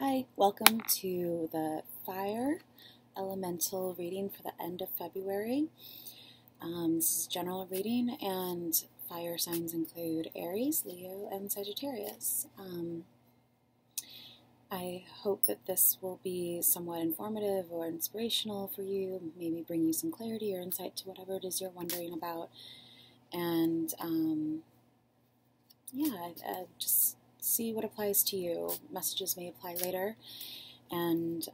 Hi, welcome to the Fire Elemental reading for the end of February. This is a general reading, and fire signs include Aries, Leo, and Sagittarius. I hope that this will be somewhat informative or inspirational for you, maybe bring you some clarity or insight to whatever it is you're wondering about. And just see what applies to you. Messages may apply later, and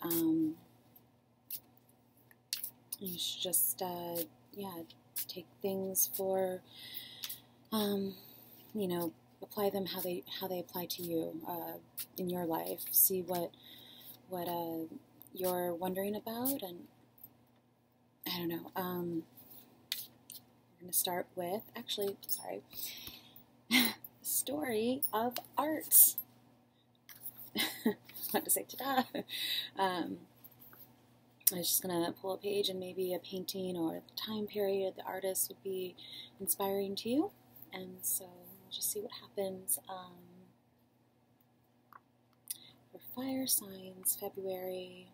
you should just take things for apply them how they apply to you in your life. See what you're wondering about, and I don't know. I'm going to start with Story of Arts. I want to say ta-da. I was just going to pull a page and maybe a painting or the time period, the artist would be inspiring to you. And so we'll just see what happens. For fire signs, February.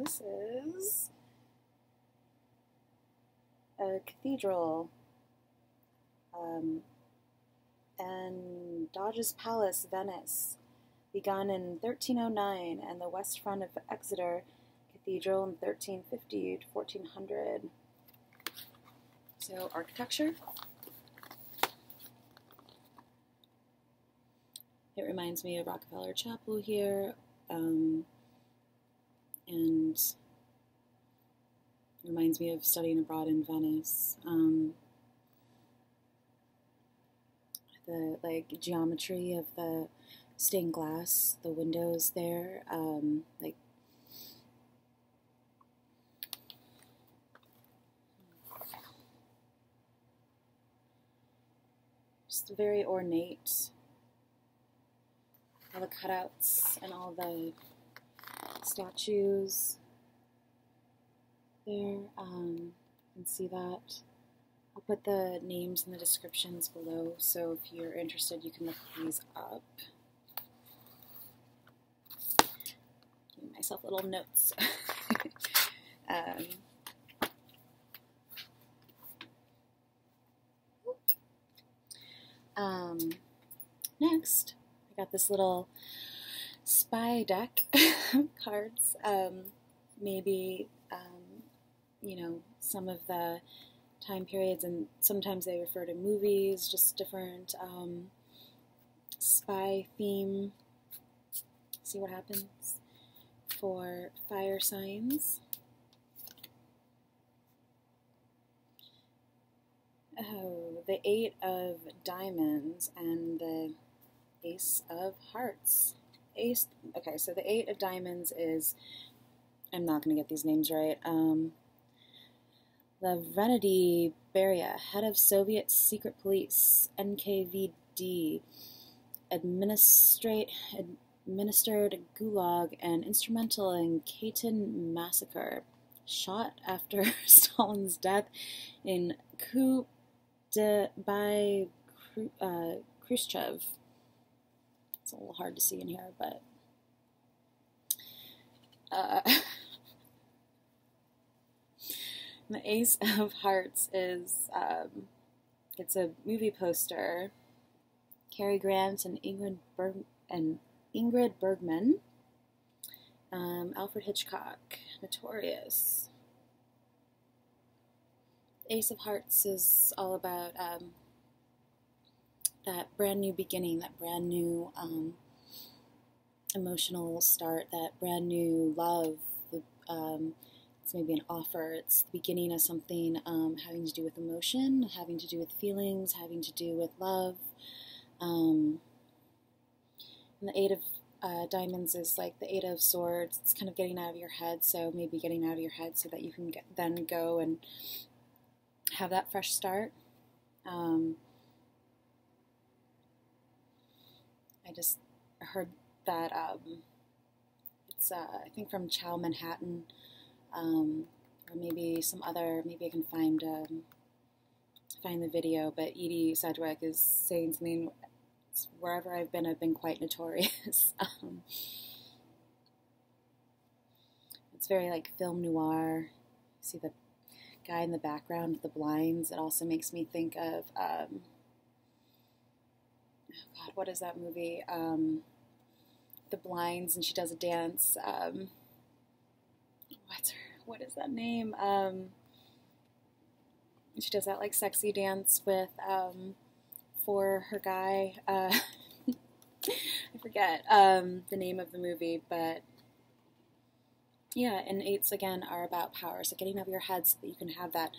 This is a cathedral, and Doge's Palace, Venice, begun in 1309, and the west front of Exeter Cathedral in 1350 to 1400. So, architecture. It reminds me of Rockefeller Chapel here. And reminds me of studying abroad in Venice. The geometry of the stained glass, the windows there, just very ornate. All the cutouts and all the statues there, you can see that. I'll put the names in the descriptions below, so if you're interested you can look these up. Give myself little notes. Next, I got this little spy deck cards. Some of the time periods, and sometimes they refer to movies, just different spy theme. See what happens for fire signs. Oh, the 8 of Diamonds and the Ace of Hearts. Okay, so the 8 of Diamonds is, I'm not going to get these names right, Lavrentiy Beria, head of Soviet secret police, NKVD, administered Gulag and instrumental in Katyn Massacre, shot after Stalin's death in coup by Khrushchev. It's a little hard to see in here, but the Ace of Hearts is, it's a movie poster, Cary Grant and Ingrid Bergman, Alfred Hitchcock, Notorious. Ace of Hearts is all about that brand new beginning, that brand new emotional start, that brand new love. It's maybe an offer. It's the beginning of something having to do with emotion, having to do with feelings, having to do with love. And the 8 of Diamonds is like the 8 of Swords. It's kind of getting out of your head, so maybe getting out of your head so that you can then go and have that fresh start. I just heard that, it's I think from Chow Manhattan, or maybe some other, maybe I can find the video, but Edie Sedgwick is saying something, wherever I've been quite notorious. It's very like film noir. See the guy in the background with the blinds. It also makes me think of, oh God, what is that movie? The blinds, and she does a dance. What is that name? She does that like sexy dance with, for her guy. I forget the name of the movie, but yeah. And eights again are about power, so getting out of your head so that you can have that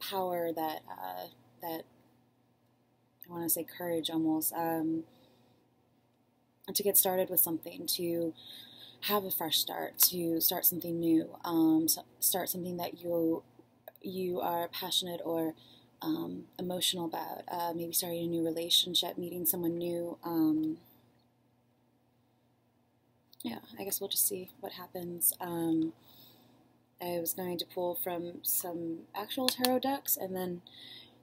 power, that I want to say courage almost, to get started with something, to have a fresh start, to start something new, to start something that you are passionate or emotional about, maybe starting a new relationship, meeting someone new. Yeah, I guess we'll just see what happens. I was going to pull from some actual tarot decks and then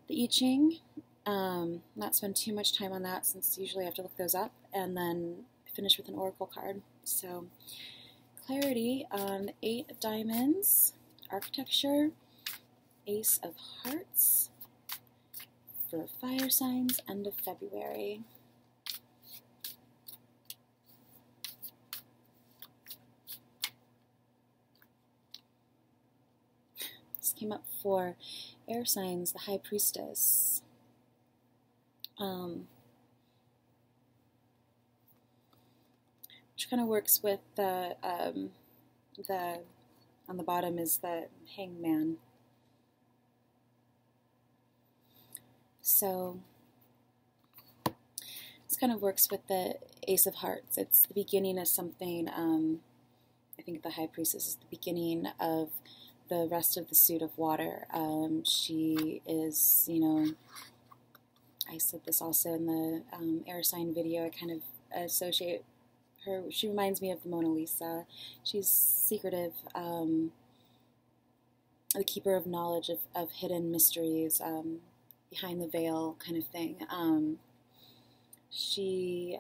the I Ching. Not spend too much time on that since usually I have to look those up, and then finish with an oracle card. So clarity on 8 of diamonds, architecture, ace of hearts for fire signs, end of February. This came up for air signs, the high priestess. Which kind of works with the on the bottom is the hangman. So this kind of works with the ace of hearts. It's the beginning of something. I think the high priestess is the beginning of the rest of the suit of water. She is, you know, I said this also in the air sign video. I kind of associate her. She reminds me of the Mona Lisa. She's secretive, the keeper of knowledge, of hidden mysteries, behind the veil kind of thing. She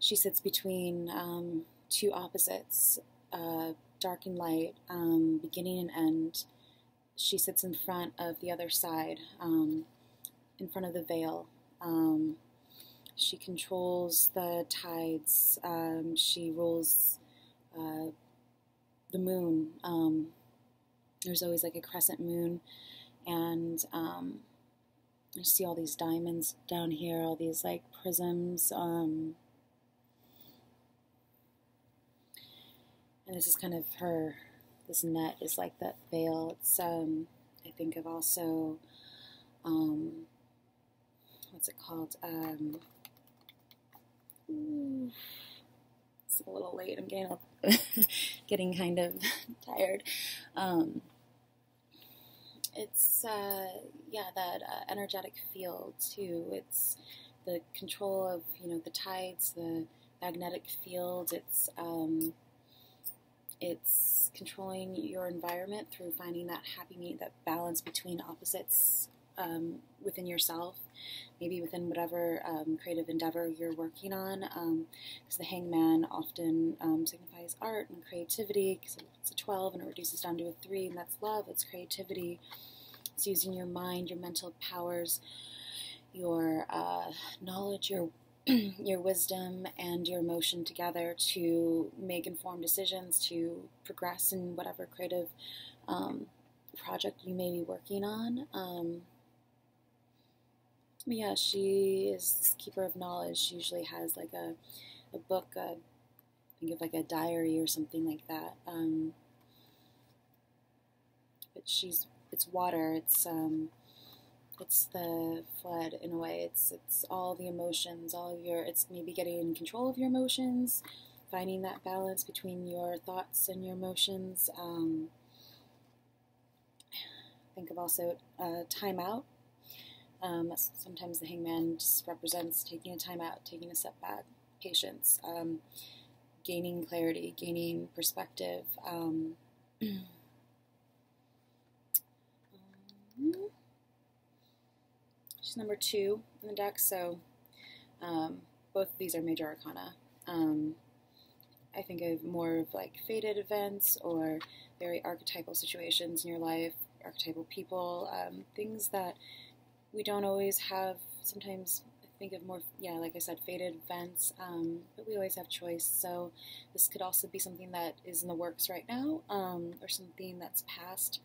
sits between two opposites, dark and light, beginning and end. She sits in front of the other side, in front of the veil. She controls the tides. She rules the moon. There's always like a crescent moon, and I see all these diamonds down here, all these like prisms, and this is kind of her, this net is like that veil. It's I think of also what's it called, it's a little late, I'm getting up, getting kind of tired. It's, yeah, that energetic field, too. It's the control of, you know, the tides, the magnetic field. It's controlling your environment through finding that happy medium, that balance between opposites within yourself, maybe within whatever creative endeavor you're working on, because the hangman often signifies art and creativity, because it's a 12 and it reduces down to a 3, and that's love, it's creativity, it's using your mind, your mental powers, your knowledge, your your wisdom, and your emotion together to make informed decisions, to progress in whatever creative project you may be working on. Yeah, she is this keeper of knowledge. She usually has like a book, think of like a diary or something like that. But it's water. It's the flood in a way. It's all the emotions, it's maybe getting in control of your emotions, finding that balance between your thoughts and your emotions. Think of also time out. Sometimes the hangman just represents taking a time out, taking a step back, patience, gaining clarity, gaining perspective. She's number 2 in the deck, so both of these are major arcana. I think of more of like fated events or very archetypal situations in your life, archetypal people, things that we don't always have. Sometimes I think of more, yeah, like I said, fated events, but we always have choice. So this could also be something that is in the works right now, or something that's past,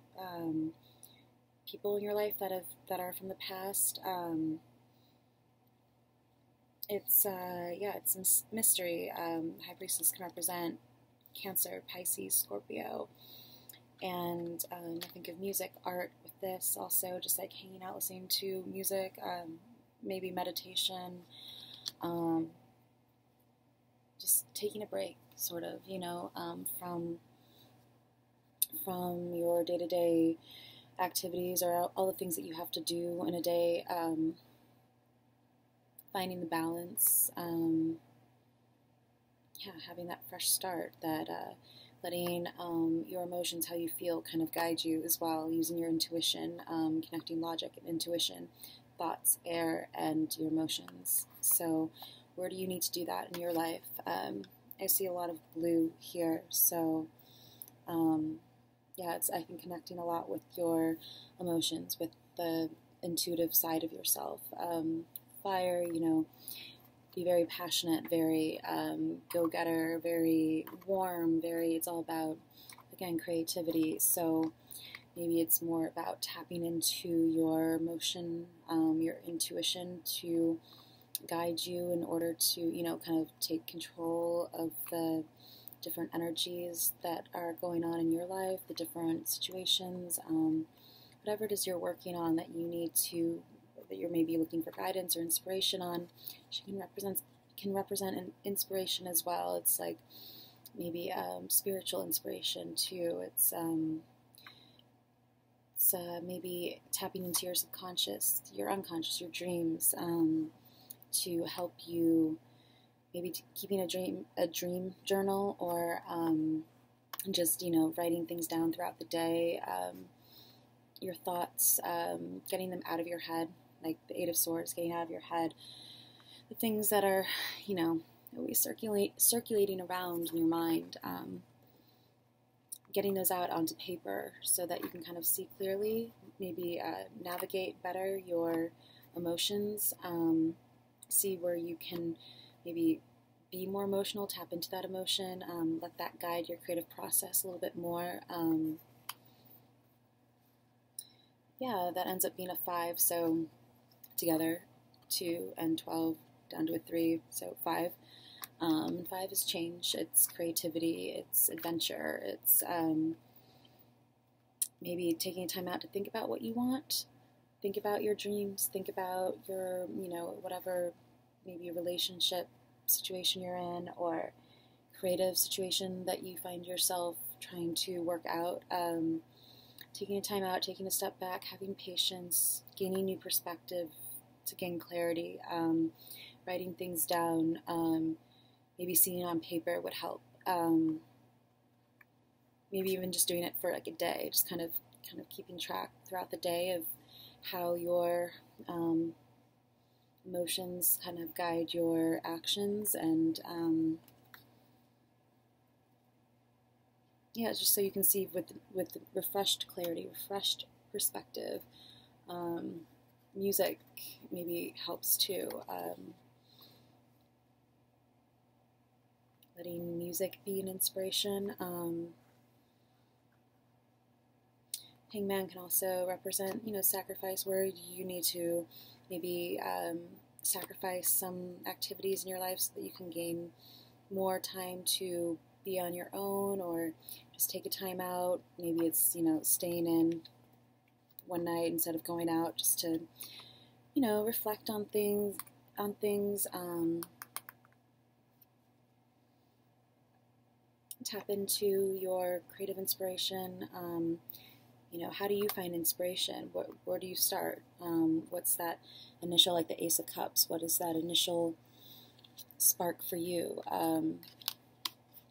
people in your life that are from the past. Yeah, it's mystery. High Priestess can represent Cancer, Pisces, Scorpio, and I think of music, art with this also, just like hanging out, listening to music, maybe meditation, just taking a break, sort of, you know, from your day-to-day activities or all the things that you have to do in a day. Finding the balance, yeah, having that fresh start, that letting your emotions, how you feel, kind of guide you as well, using your intuition, connecting logic and intuition, thoughts, air, and your emotions. So where do you need to do that in your life? I see a lot of blue here, so yeah, it's, I think, connecting a lot with your emotions, with the intuitive side of yourself. Fire, you know, be very passionate, very go-getter, very warm, very, it's all about, again, creativity. So maybe it's more about tapping into your emotion, your intuition to guide you in order to, you know, kind of take control of the different energies that are going on in your life, the different situations, whatever it is you're working on that you need to, that you're maybe looking for guidance or inspiration on. She can represent an inspiration as well. It's like maybe spiritual inspiration too. It's maybe tapping into your subconscious, your unconscious, your dreams, to help you, maybe keeping a dream journal, or just, you know, writing things down throughout the day, your thoughts, getting them out of your head. Like the 8 of Swords, getting out of your head, the things that are, you know, always circulating around in your mind, getting those out onto paper so that you can kind of see clearly, maybe navigate better your emotions, see where you can maybe be more emotional, tap into that emotion, let that guide your creative process a little bit more. Yeah, that ends up being a 5, so together, 2 and 12 down to a 3, so 5. 5 is change, it's creativity, it's adventure, it's maybe taking time out to think about what you want, think about your dreams, think about your, you know, whatever, maybe relationship situation you're in, or creative situation that you find yourself trying to work out, taking a time out, taking a step back, having patience, gaining new perspective to gain clarity, writing things down, maybe seeing it on paper would help. Maybe even just doing it for like a day, just kind of keeping track throughout the day of how your emotions kind of guide your actions, and yeah, just so you can see with refreshed clarity, refreshed perspective. Music maybe helps too. Letting music be an inspiration. Hangman can also represent, you know, sacrifice, where you need to maybe sacrifice some activities in your life so that you can gain more time to be on your own, or just take a time out. Maybe it's, you know, staying in one night instead of going out, just to, you know, reflect on things, tap into your creative inspiration. You know, how do you find inspiration? Where do you start? What's that initial, like the Ace of Cups, what is that initial spark for you?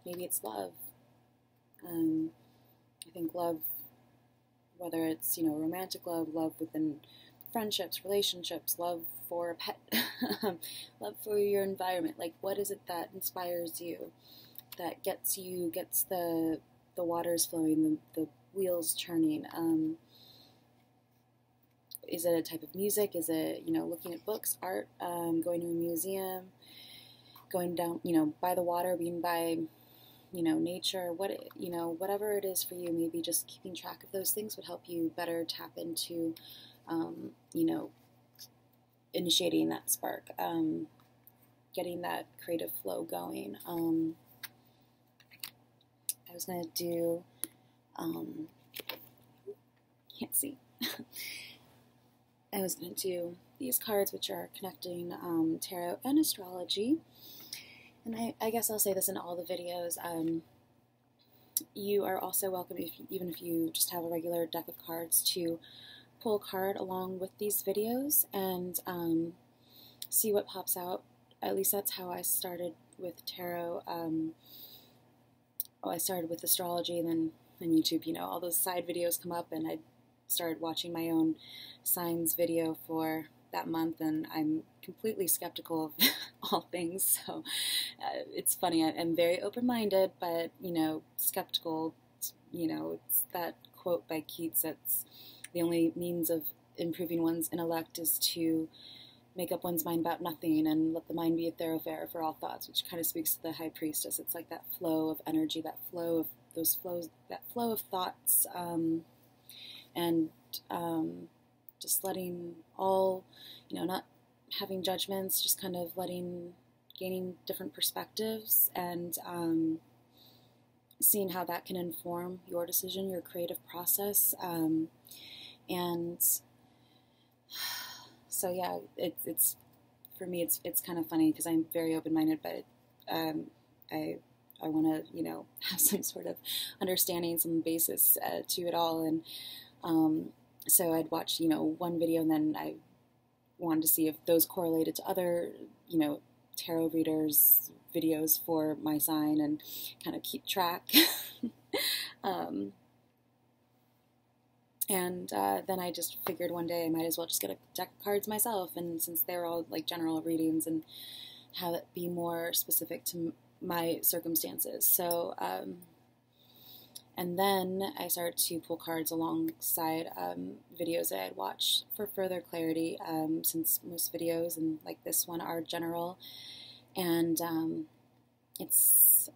maybe it's love. I think love, whether it's, you know, romantic love, love within friendships, relationships, love for a pet, love for your environment. Like, what is it that inspires you, that gets you, gets the waters flowing, the wheels churning? Is it a type of music? Is it, you know, looking at books, art, going to a museum, going down, you know, by the water, being by, you know, nature, what, you know, whatever it is for you. Maybe just keeping track of those things would help you better tap into, you know, initiating that spark, getting that creative flow going. I was going to do, can't see. I was going to do these cards, which are connecting tarot and astrology. And I guess I'll say this in all the videos, you are also welcome, even if you just have a regular deck of cards, to pull a card along with these videos and see what pops out. At least that's how I started with tarot. I started with astrology, and then on YouTube, you know, all those side videos come up, and I started watching my own signs video for that month, and I'm completely skeptical of all things, so it's funny. I'm very open-minded, but, you know, skeptical, you know, it's that quote by Keats that's the only means of improving one's intellect is to make up one's mind about nothing and let the mind be a thoroughfare for all thoughts, which kind of speaks to the High Priestess. It's like that flow of energy, that flow of those flows, that flow of thoughts, just letting all, you know, not having judgments, just kind of letting, gaining different perspectives and seeing how that can inform your decision, your creative process. And so, yeah, it's for me, it's kind of funny because I'm very open-minded, but I want to, you know, have some sort of understanding, some basis to it all. And so I'd watch, you know, one video, and then I wanted to see if those correlated to other, you know, tarot readers' videos for my sign, and kind of keep track. Then I just figured one day I might as well just get a deck of cards myself, and since they're all like general readings, and have it be more specific to my circumstances. So, and then I started to pull cards alongside videos that I'd watched for further clarity, since most videos, and like this one, are general. And it's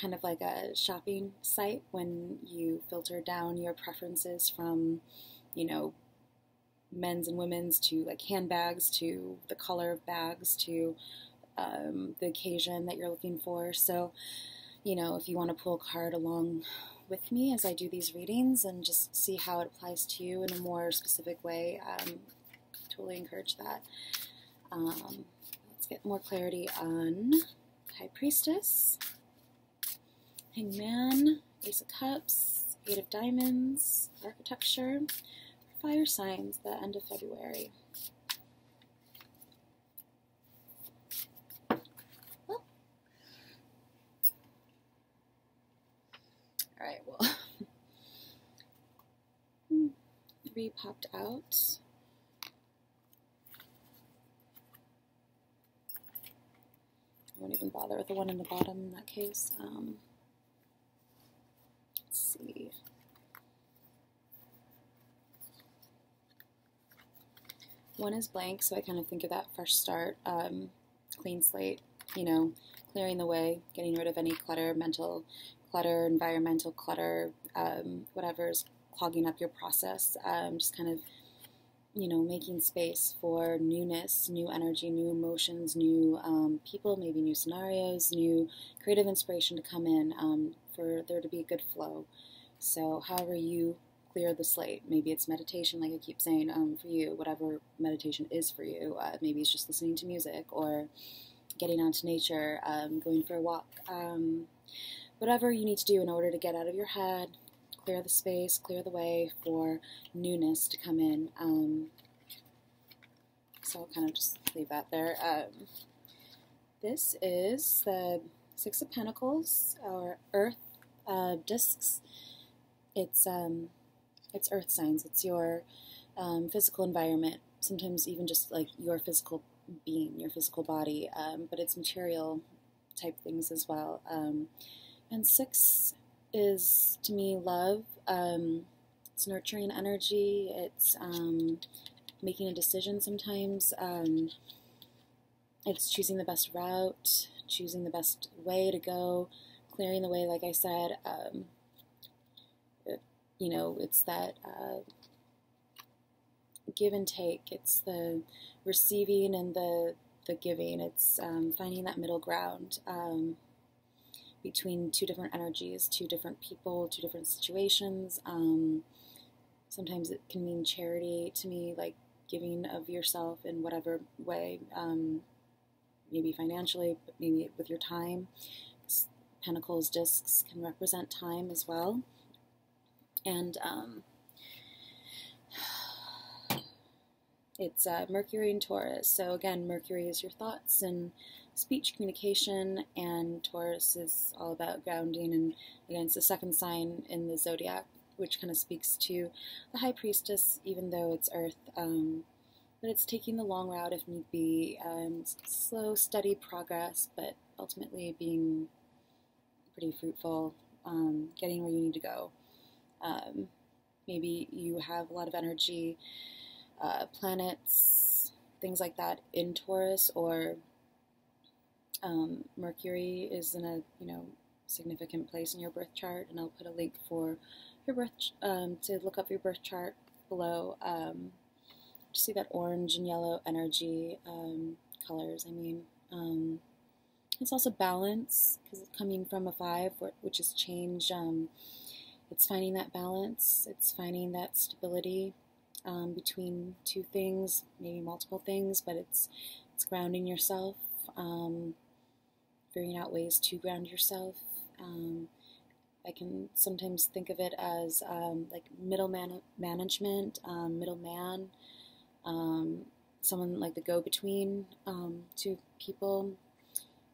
kind of like a shopping site when you filter down your preferences from, you know, men's and women's to like handbags, to the color of bags, to the occasion that you're looking for. So, you know, if you want to pull a card along with me as I do these readings and just see how it applies to you in a more specific way, totally encourage that. Let's get more clarity on High Priestess, Hangman, Ace of Cups, Eight of Diamonds, Architecture, Fire Signs, the end of February. Alright, well, three popped out. I won't even bother with the one in the bottom in that case. Let's see. One is blank, so I kind of think of that fresh start, clean slate, you know, clearing the way, getting rid of any clutter, mental clutter, environmental clutter, whatever is clogging up your process, just kind of, you know, making space for newness, new energy, new emotions, new people, maybe new scenarios, new creative inspiration to come in, for there to be a good flow. So however you clear the slate, maybe it's meditation, like I keep saying, for you, whatever meditation is for you, maybe it's just listening to music or getting out to nature, going for a walk, whatever you need to do in order to get out of your head, clear the space, clear the way for newness to come in. So I'll kind of just leave that there. This is the Six of Pentacles, or Earth discs. It's Earth signs. It's your physical environment. Sometimes even just like your physical being, your physical body. But it's material type things as well. And six is to me love. It's nurturing energy. It's making a decision sometimes. It's choosing the best route, choosing the best way to go, clearing the way, like I said. You know, it's that give and take. It's the receiving and the giving. It's finding that middle ground between two different energies, two different people, two different situations. Sometimes it can mean charity to me, like giving of yourself in whatever way, maybe financially, but maybe with your time. Pentacles discs can represent time as well. And it's Mercury and Taurus. So again, Mercury is your thoughts and speech communication, and Taurus is all about grounding. And again, it's the second sign in the zodiac, which kind of speaks to the High Priestess, even though it's Earth. But it's taking the long route if need be, slow, steady progress, but ultimately being pretty fruitful, getting where you need to go. Maybe you have a lot of energy, planets, things like that in Taurus, or Mercury is in a, you know, significant place in your birth chart, and I'll put a link for your birth to look up your birth chart below. Just see that orange and yellow energy colors. I mean, it's also balance, because it's coming from a 5, which is change. It's finding that balance. It's finding that stability between two things, maybe multiple things, but it's grounding yourself, figuring out ways to ground yourself. I can sometimes think of it as like middle management, middleman, someone like the go-between two people.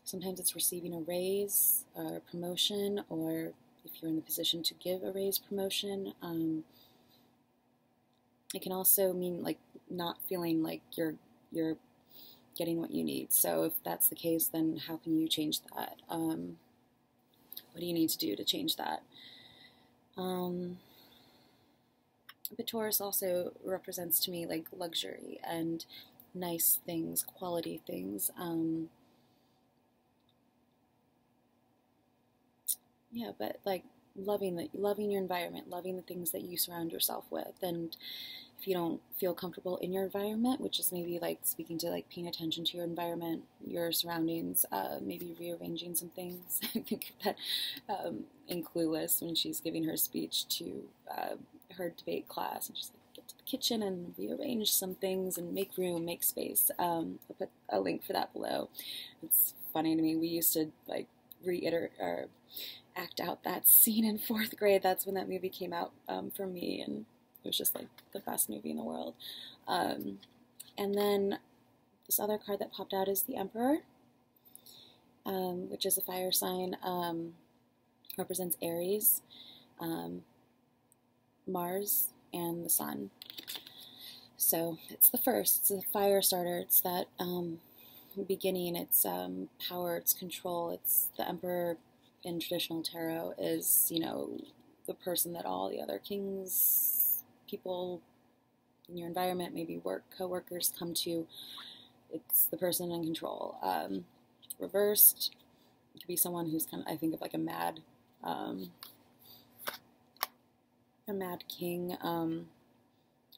Sometimes it's receiving a raise or a promotion, or if you're in the position to give a raise, promotion. It can also mean like not feeling like you're getting what you need. So if that's the case, then how can you change that? What do you need to do to change that? But Taurus also represents to me like luxury and nice things, quality things. Yeah, but like loving your environment, loving the things that you surround yourself with. And if you don't feel comfortable in your environment, which is maybe like speaking to like paying attention to your environment, your surroundings, maybe rearranging some things. I think of that in Clueless when she's giving her speech to her debate class, and she's like, get to the kitchen and rearrange some things and make room, make space. I'll put a link for that below. It's funny to me. We used to like reiterate or act out that scene in 4th grade. That's when that movie came out for me, and it was just like the best movie in the world. And then this other card that popped out is the Emperor, which is a fire sign, represents Aries, Mars, and the Sun. So it's the first, it's a fire starter, it's that beginning, it's power, it's control, it's the Emperor. In traditional tarot is, you know, the person that all the other kings, people in your environment, maybe work, co-workers come to. It's the person in control. Reversed, it could be someone who's kind of, I think of like a mad king,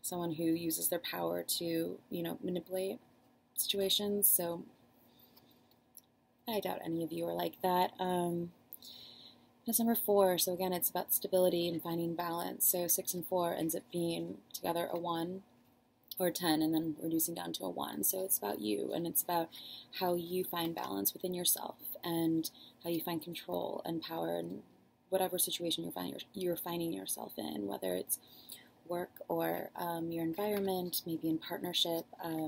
someone who uses their power to, you know, manipulate situations. So I doubt any of you are like that. That's number 4, so again, it's about stability and finding balance. So 6 and 4 ends up being together a 1 or a 10, and then reducing down to a 1. So it's about you, and it's about how you find balance within yourself, and how you find control and power in whatever situation you're finding yourself in, whether it's work or your environment, maybe in partnership. So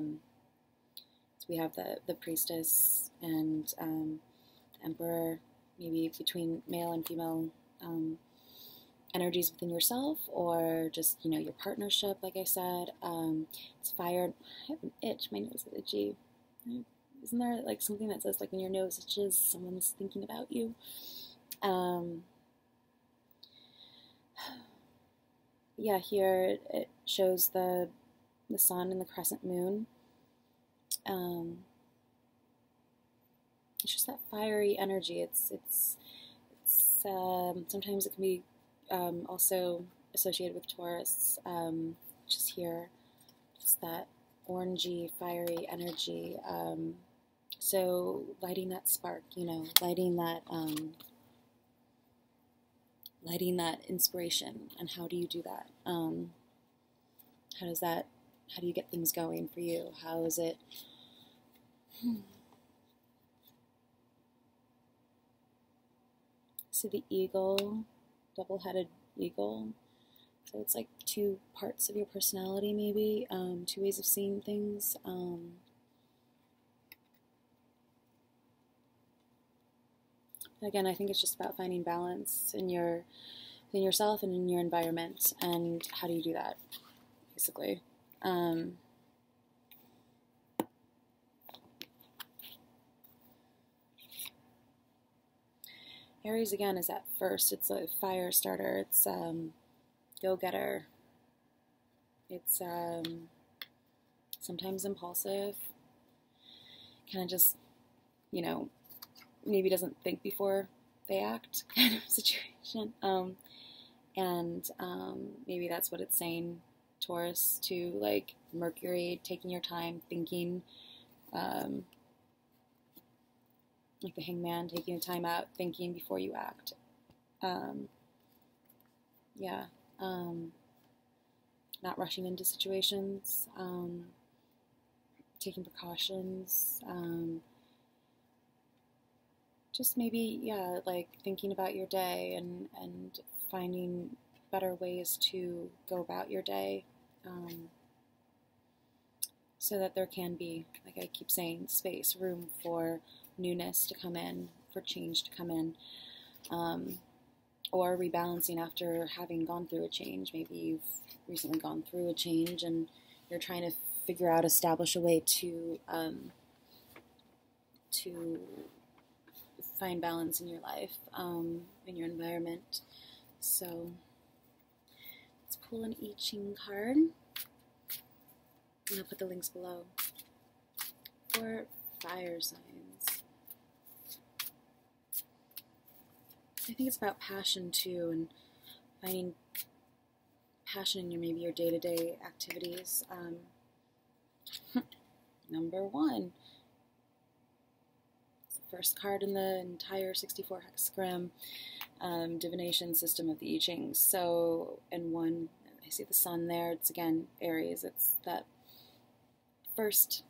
we have the priestess and Emperor. maybe between male and female energies within yourself, or just, you know, your partnership, like I said. It's fired. I have an itch. My nose is itchy. Isn't there, like, something that says, like, when your nose itches, someone's thinking about you? Yeah, here it shows the sun and the crescent moon. It's just that fiery energy. It's sometimes it can be also associated with Taurus. Just here, just that orangey, fiery energy. So lighting that spark, you know, lighting that inspiration. And how do you do that? How do you get things going for you? How is it? So the eagle, double-headed eagle. So it's like two parts of your personality, maybe, two ways of seeing things. Again, I think it's just about finding balance in your, in yourself and in your environment, and how do you do that, basically. Aries, again, is at first. It's a fire starter. It's go-getter. It's sometimes impulsive. Kind of just, you know, maybe doesn't think before they act kind of situation. Maybe that's what it's saying, Taurus, to, like, Mercury, taking your time, thinking, like the hangman, taking the time out, thinking before you act. Not rushing into situations, taking precautions, just maybe, yeah, like thinking about your day and finding better ways to go about your day, so that there can be, like I keep saying, space, room for newness to come in, for change to come in, or rebalancing after having gone through a change. Maybe you've recently gone through a change and you're trying to figure out, establish a way to find balance in your life, in your environment. So let's pull an I Ching card, and I'll put the links below for fire signs. I think it's about passion too, and finding passion in your, maybe your day-to-day activities. Number one, it's the first card in the entire 64 hexagram divination system of the I Ching. So, and one, I see the sun there. It's again Aries. It's that first,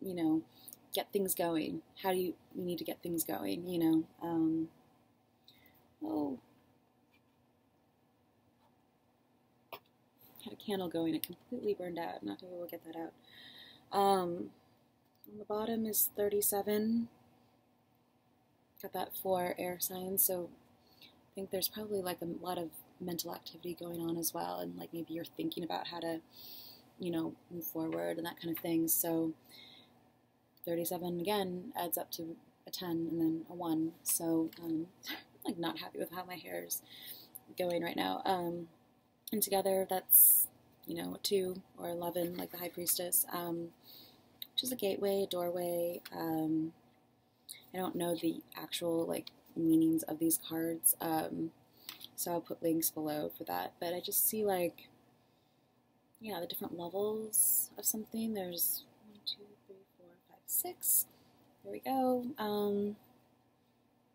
you know, get things going. How do you need to get things going? You know. Oh, had a candle going. It completely burned out. I'm not gonna be able to get that out. On the bottom is 37. Got that for air signs. So I think there's probably like a lot of mental activity going on as well, and like maybe you're thinking about how to, you know, move forward and that kind of thing. So 37 again adds up to a 10 and then a 1. So I'm like not happy with how my hair is going right now. And together that's, you know, a 2 or 11, like the High Priestess, which is a gateway, a doorway. I don't know the actual like meanings of these cards, so I'll put links below for that. But I just see like, yeah, the different levels of something. There's 1, 2, 3, 4, 5, 6. There we go.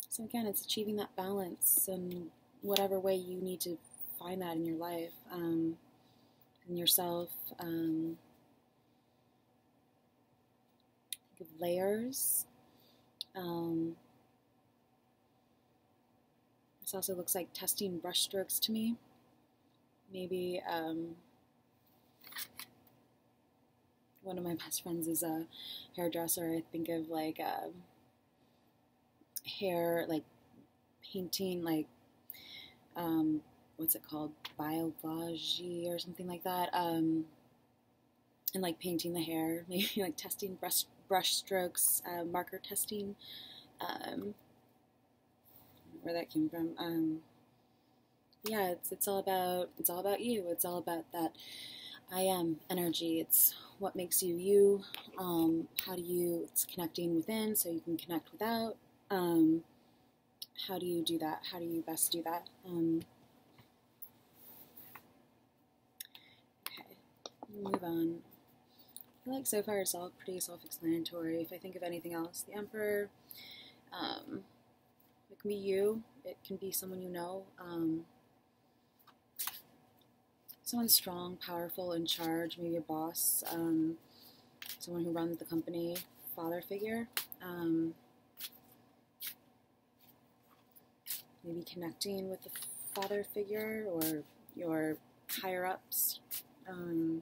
So again, it's achieving that balance in whatever way you need to find that in your life, in yourself. Think of layers. This also looks like testing brushstrokes to me. Maybe one of my best friends is a hairdresser. I think of like hair, like painting, like, what's it called? Bioblage or something like that. And like painting the hair, maybe like testing brush strokes, marker testing. Where that came from. Yeah, it's all about you. It's all about that I am energy. It's what makes you you. How do you? It's connecting within, so you can connect without. How do you do that? How do you best do that? Okay, move on. I feel like so far it's all pretty self-explanatory. If I think of anything else, the Emperor. It can be you. It can be someone you know. Someone strong, powerful, in charge, maybe a boss, someone who runs the company, father figure, maybe connecting with the father figure or your higher-ups. My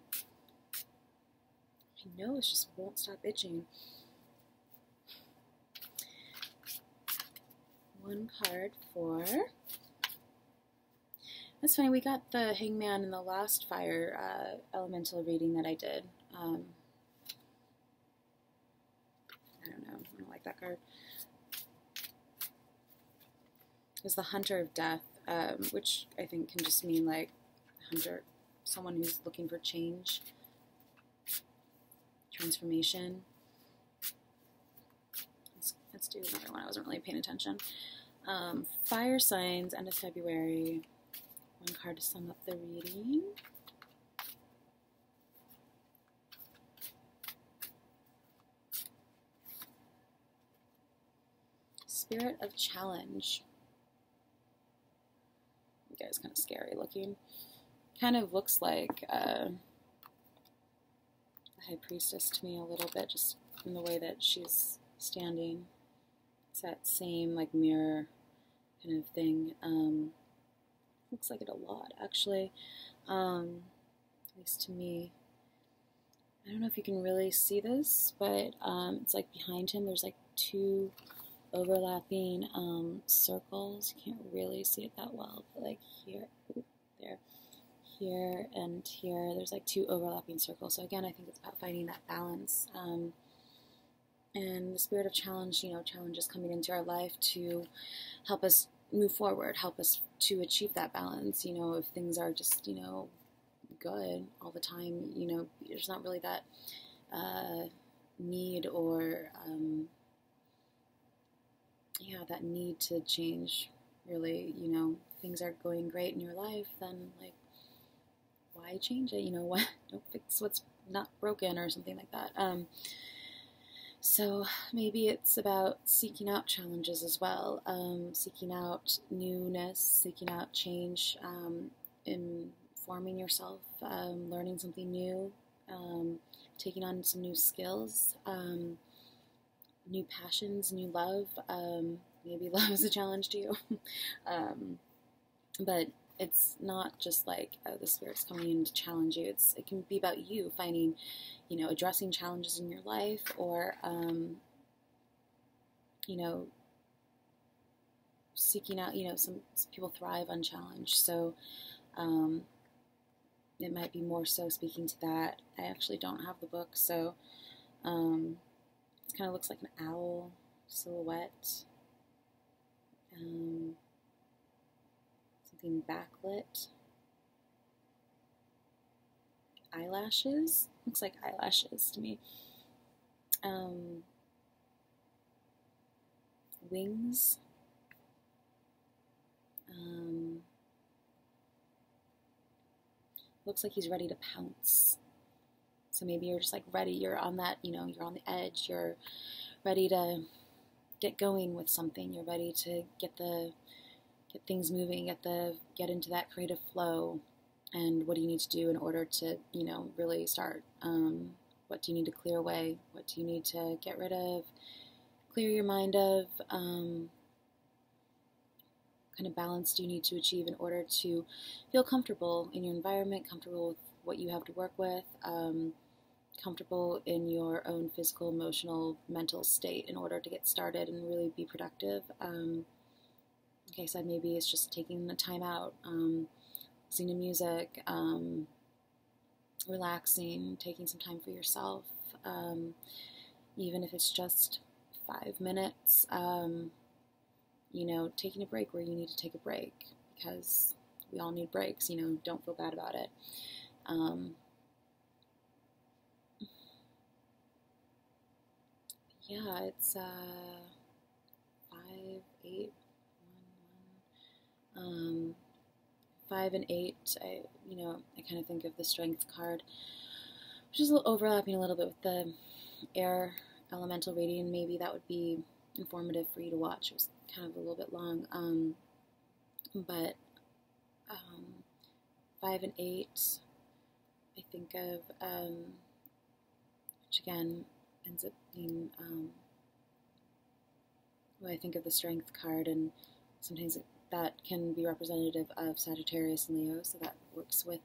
nose just won't stop itching. One card for... That's funny, we got the Hangman in the last fire elemental reading that I did. I don't know, I don't like that card. It was the Hunter of Death, which I think can just mean like hunter, someone who's looking for change, transformation. Let's do another one, I wasn't really paying attention. Fire signs, end of February. One card to sum up the reading. Spirit of Challenge. You guys, kind of scary looking. Kind of looks like the High Priestess to me a little bit, just in the way that she's standing. It's that same like mirror kind of thing. Looks like it a lot, actually, at least to me. I don't know if you can really see this, but it's like behind him there's like two overlapping circles. You can't really see it that well, but like here, there, here, and here, there's like two overlapping circles. So again, I think it's about finding that balance. And the spirit of challenge, you know, challenge is coming into our life to help us move forward, help us to achieve that balance. You know, if things are just, you know, good all the time, you know, there's not really that need or, yeah, that need to change, really. You know, if things are going great in your life, then, like, why change it? You know, why don't fix what's not broken or something like that. So maybe it's about seeking out challenges as well, seeking out newness, seeking out change, informing yourself, learning something new, taking on some new skills, new passions, new love. Maybe love is a challenge to you, but it's not just like the spirit's coming in to challenge you. It can be about you finding, you know, addressing challenges in your life, or, you know, seeking out, you know, some people thrive on challenge. So it might be more so speaking to that. I actually don't have the book, so it kind of looks like an owl silhouette. Something backlit. Eyelashes? Looks like eyelashes to me. Wings. Looks like he's ready to pounce. So maybe you're just like ready, you're on that, you know, you're on the edge, you're ready to get going with something, you're ready to get things moving, get into that creative flow, and what do you need to do in order to, you know, really start? What do you need to clear away? What do you need to get rid of? Clear your mind of? What kind of balance do you need to achieve in order to feel comfortable in your environment, comfortable with what you have to work with, comfortable in your own physical, emotional, mental state in order to get started and really be productive? like I said, maybe it's just taking the time out, listening to music, relaxing, taking some time for yourself, even if it's just 5 minutes, you know, taking a break where you need to take a break, because we all need breaks, you know, don't feel bad about it. Yeah, it's 5, 8, 1, 1. 5 and 8, you know, I kind of think of the strength card, which is a little overlapping a little bit with the air elemental reading. Maybe that would be informative for you to watch. It was kind of a little bit long, but 5 and 8, I think of, which again ends up being, well, I think of the strength card, and sometimes that can be representative of Sagittarius and Leo, so that works with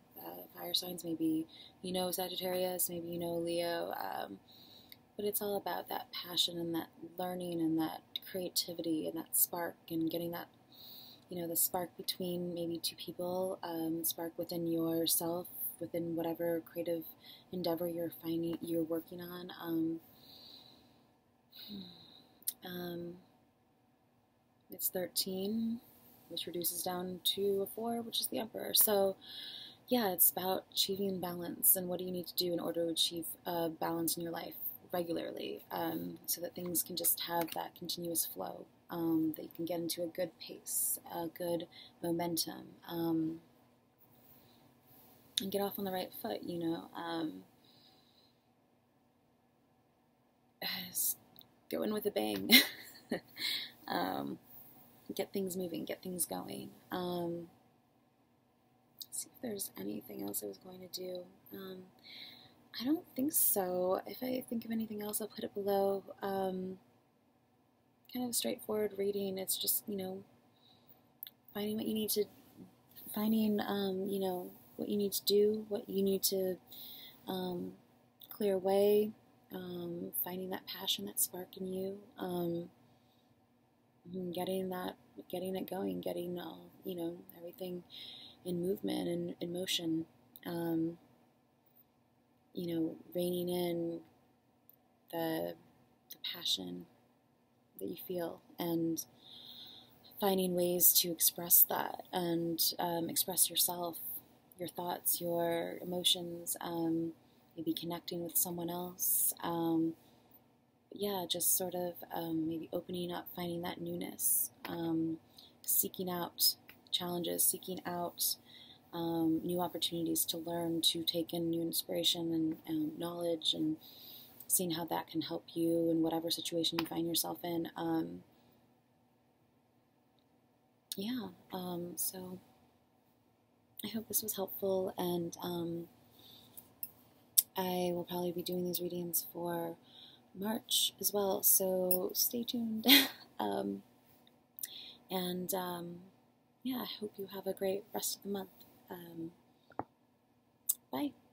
fire signs. Maybe you know Sagittarius, maybe you know Leo, but it's all about that passion and that learning and that creativity and that spark, and getting that, you know, the spark between maybe two people, spark within yourself, within whatever creative endeavor you're finding, you're working on. It's 13, which reduces down to a 4, which is the Emperor. So yeah, it's about achieving balance, and what do you need to do in order to achieve balance in your life regularly, so that things can just have that continuous flow, that you can get into a good pace, a good momentum, and get off on the right foot, you know. Just go in with a bang. Get things moving, get things going. See if there's anything else I was going to do. I don't think so. If I think of anything else, I'll put it below. Kind of straightforward reading. It's just, you know, finding what you need to, finding, you know, what you need to do, what you need to clear away, finding that passion, that spark in you, getting it going, getting all, you know, everything in movement and in motion, you know, reining in the passion that you feel, and finding ways to express that, and express yourself, your thoughts, your emotions, maybe connecting with someone else. Yeah, just sort of maybe opening up, finding that newness, seeking out challenges, seeking out new opportunities to learn, to take in new inspiration and knowledge, and seeing how that can help you in whatever situation you find yourself in. Yeah, so I hope this was helpful, and I will probably be doing these readings for March as well, so stay tuned. Yeah, I hope you have a great rest of the month. Bye.